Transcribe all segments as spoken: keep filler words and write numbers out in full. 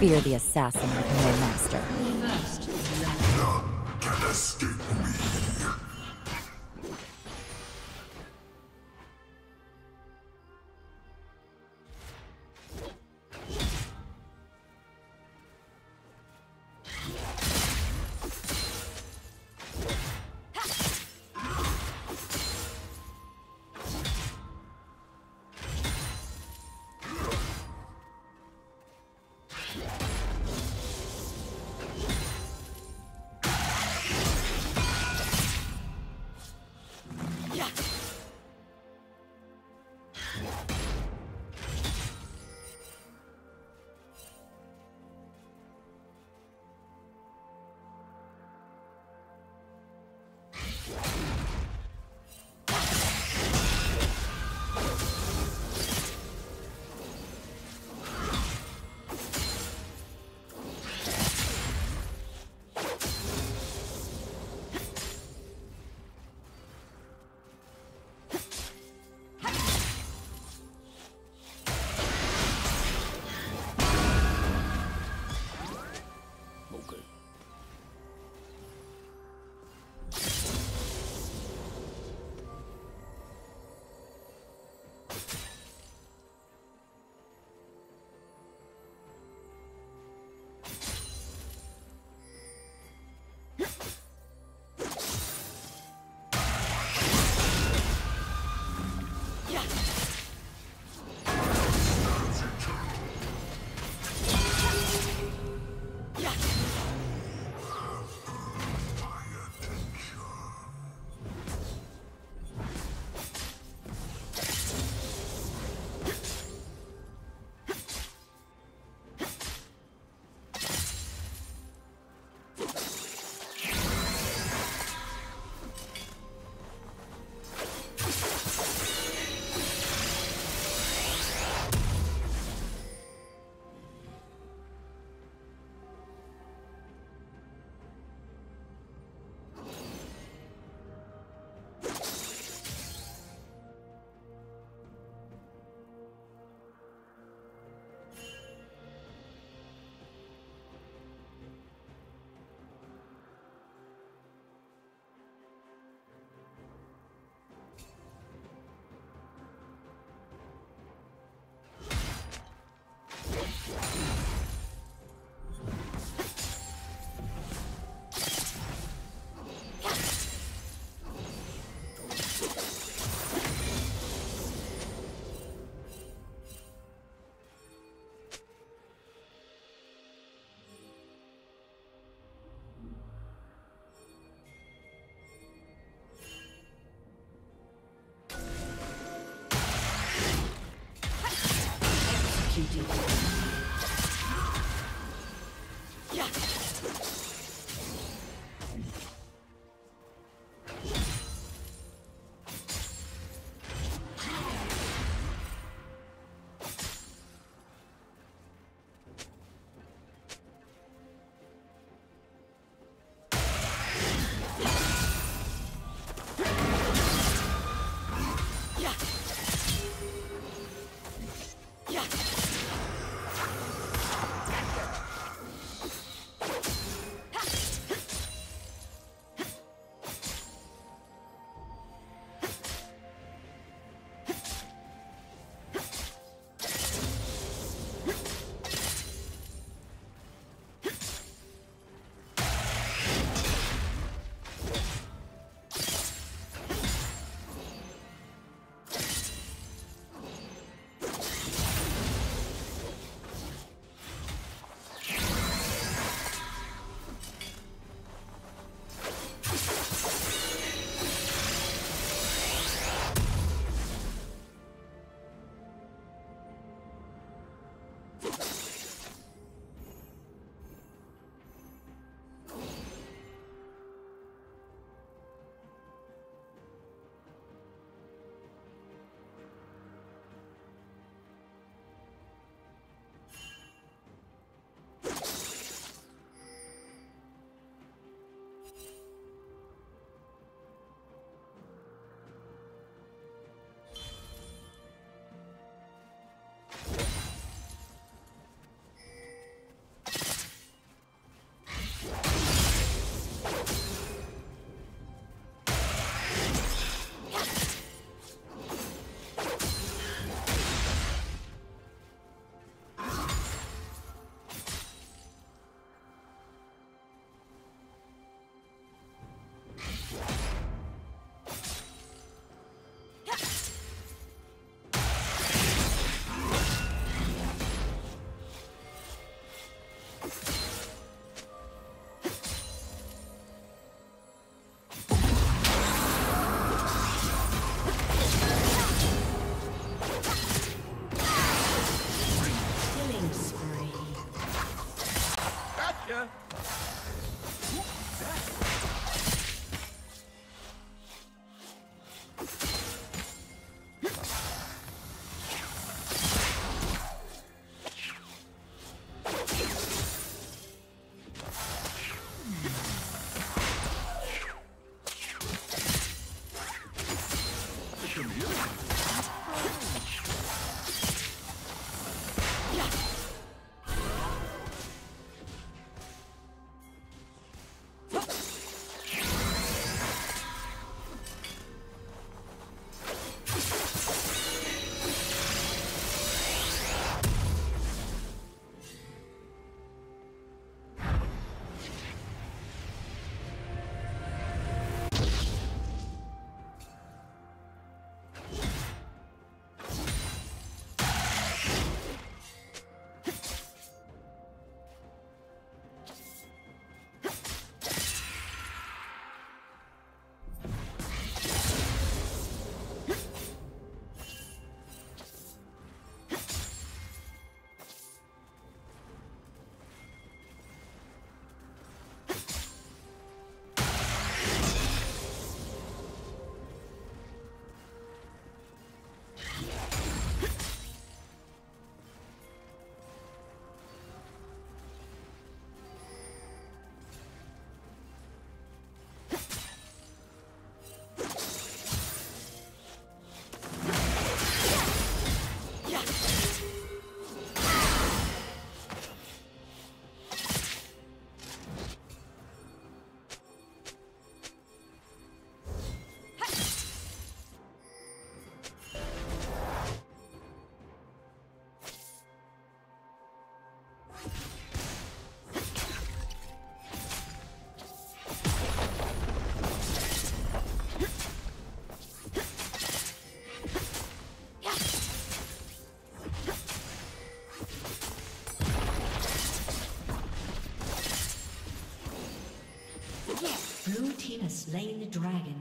Fear the assassin of my master. None can escape me. Blue team has slain the dragon.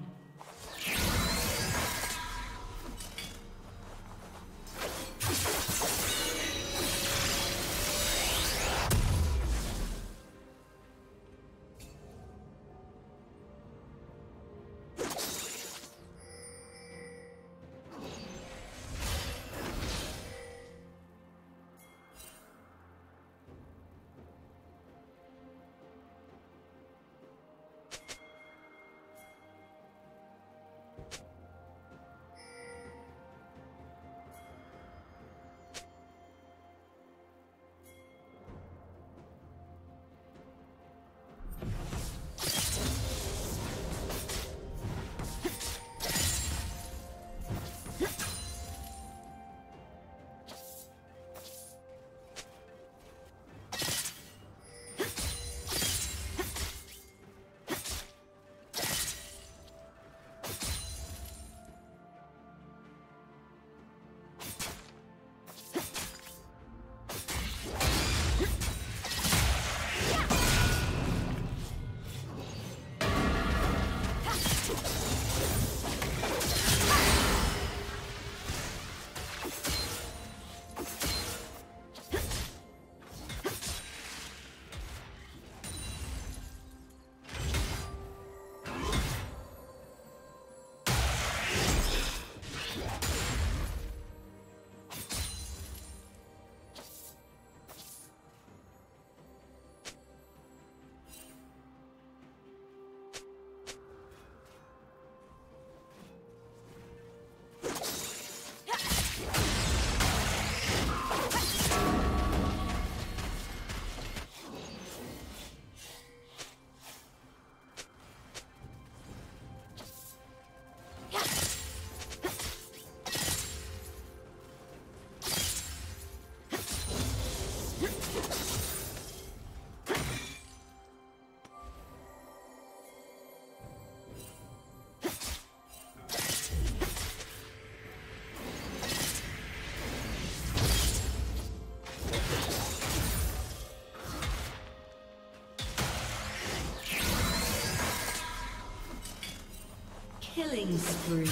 Killing spree.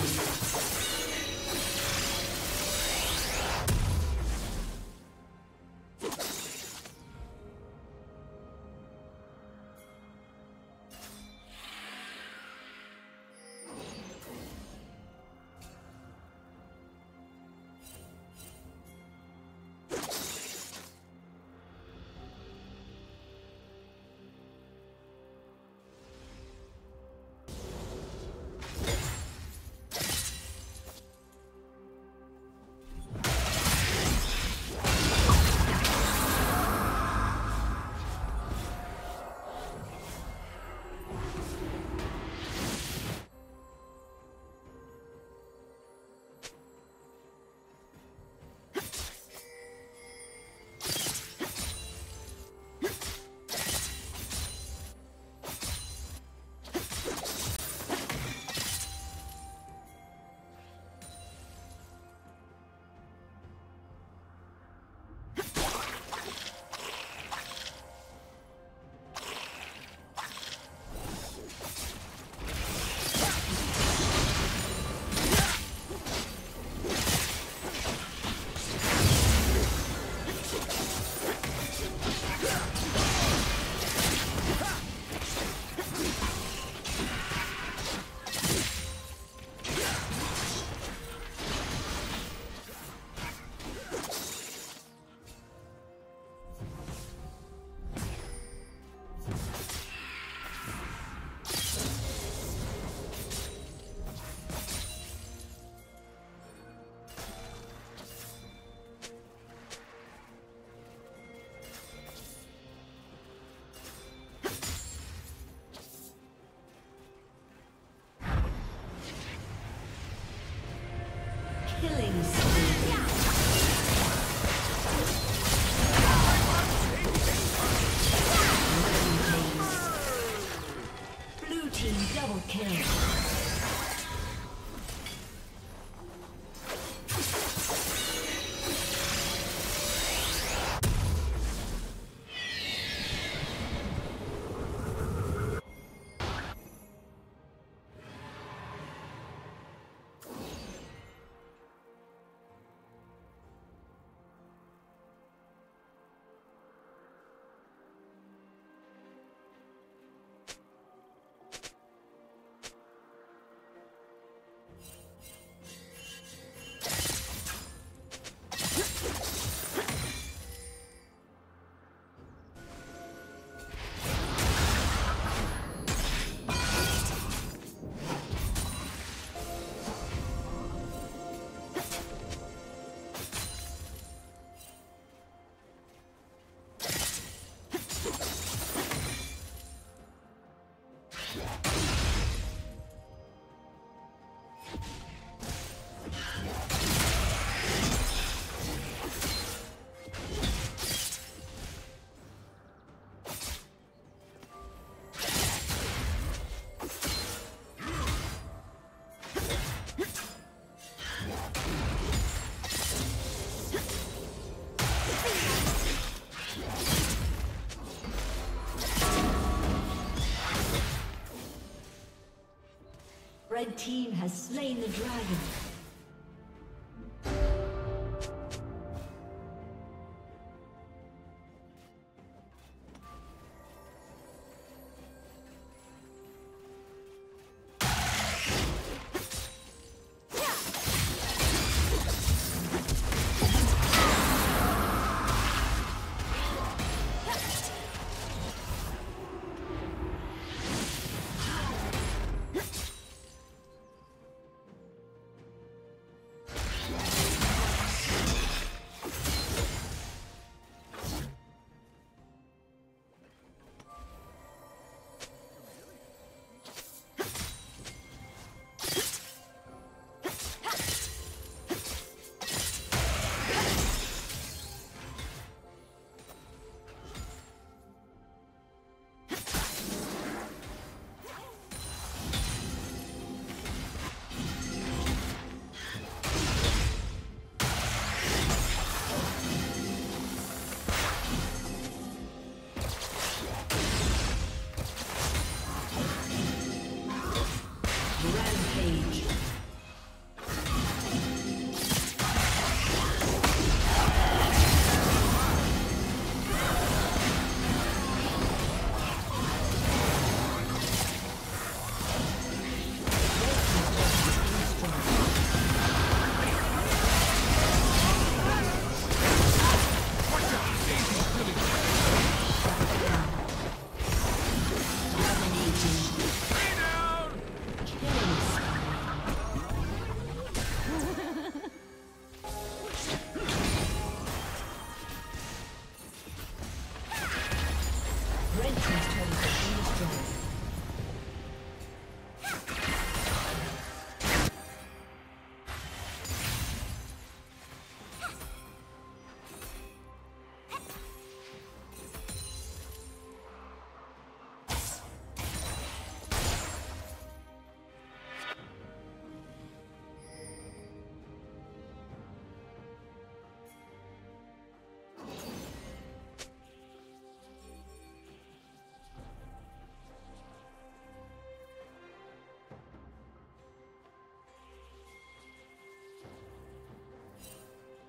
Red team has slain the dragon.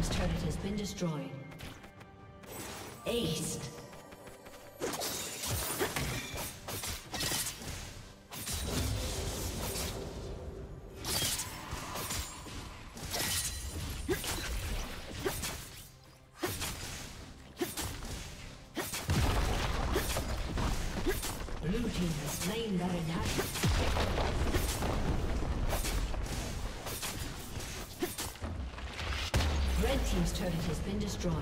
team's turret has been destroyed. Aced. Blue team has slain that attack. Red team's turret has been destroyed.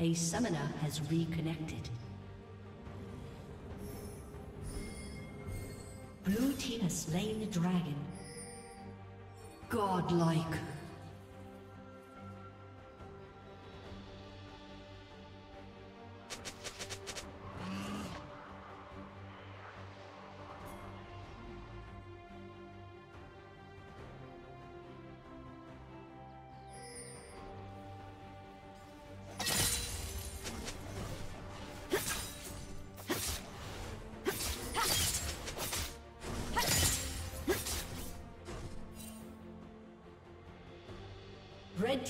A summoner has reconnected. Blue team has slain the dragon. Godlike. Red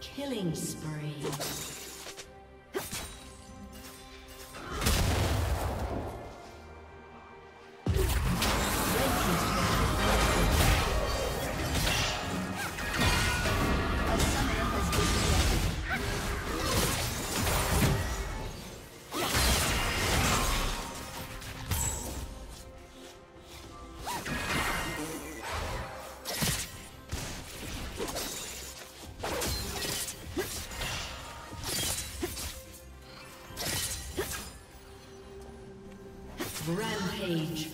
Killing spree. Rampage.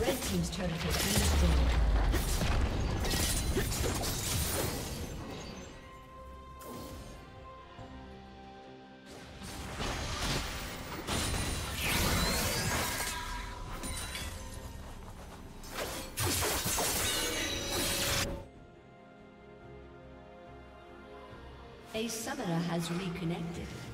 Red team's turret has been destroyed. A summoner has reconnected.